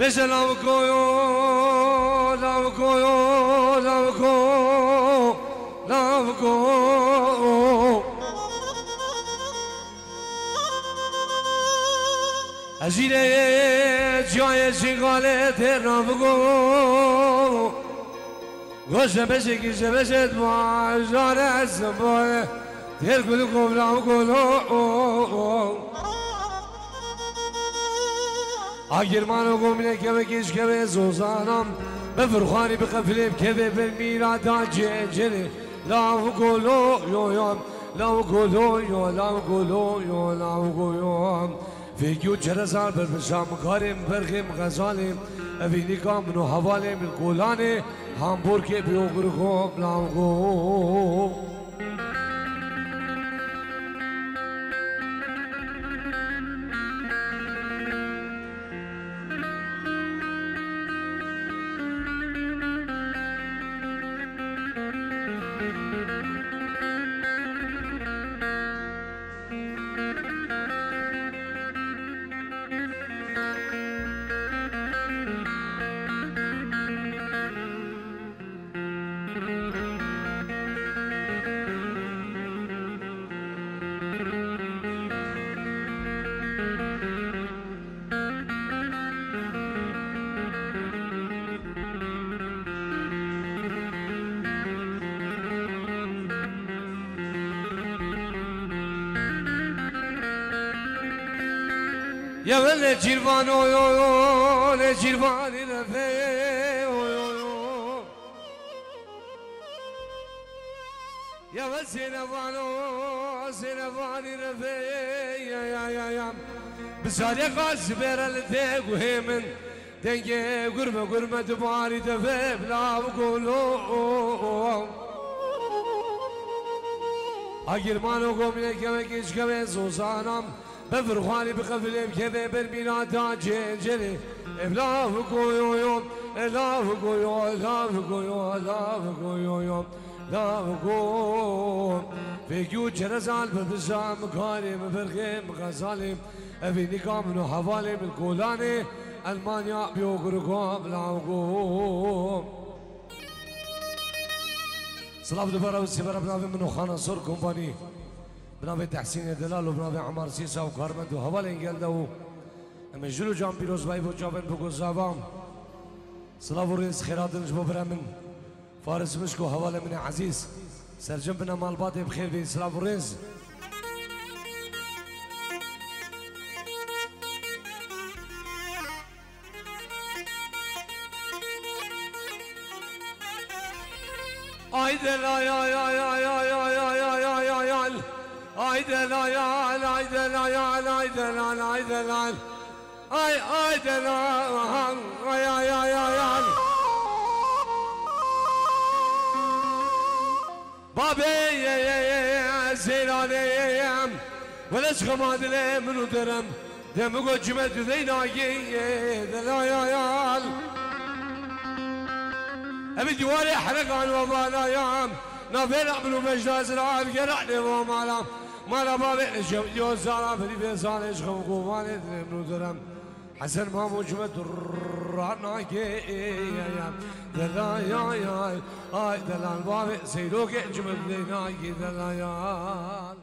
بس لو كويو لو كويو لو كويو لو كويو ازيله جای شغاله ترا بگو گوش بشه کی بشه معجر از بو دل گل قبلا گلو اگر منو گم نکه کش که زوزانم به فرخانی به قفله که به میرا داججری لاو گلو یوم لاو گلو یوم لاو گلو یوم لاو گلو فيجو جرزان برشام كارم برغم غزالم أفينيكام نو حوالم الكولاني هامبور كي بيوغرغو بلاغو يا ولد جيرفان أو يو ولد جيرفان الرفيع أو يو يا ولد سينفان أو سينفان الرفيع يا يا يا بزاري قاس برالتي قهيمن تنجي قرمة قرمة تباري تفي بلا بقولو أجر مانو قومي كمكيش كمي زوزانم بفرخاني بقفلم كذب البنا تاجنجري إبلاف قويو يوم إبلاف قويو إبلاف قويو إبلاف قويو يوم إبلاف قويو في كيو جرزال بفزام كارم فرخم غزالم أفيني كامنو حوالم الكولاني ألمانيا بيوغرقو بلاو قويو سلام دوباره سیبرا بنابه منو خانه سر کمپانی بنابه تحسین دلال و بنابه عمر سیسا و کارمند و حوال انگلده و امه جلو جان پیروز بایی و جابن بگو زوام سلام و رئیس خیرادنش ببره من فارس مشکو حوال من عزیز سرجم بنا مالبات بخیر بی سلام و رئیس عيدل عيال عيال عيال عيال عيال عيدل عيال عيدل عيال عيدل عيال عيدل عيال عي عيدل عيال عيال عيال بابي زيرانيم ولش خماد لي منو درم دمو جمد زيناجي عيدل عيال أبي دواري حرق عن وضعنا يام نافير عملو مجلس العام جرحني ومالام مالا بابي نشم يوزارا في الفيصال يشخم قواني تنمنو درم حسن ما موجمة رانا يام دلا ياياي آي دلال بابي سيروكي جمد ليناي دلا ياياي